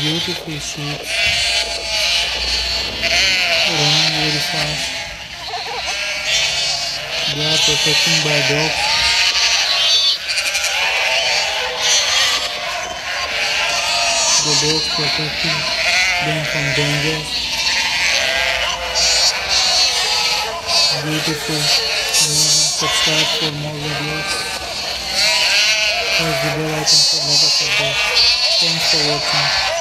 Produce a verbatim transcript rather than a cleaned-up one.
beautiful sheep running very fast. They are protected by dogs. The dogs protecting them from danger. Beautiful. Subscribe for more videos. Press the bell icon for latest updates. Thanks for watching.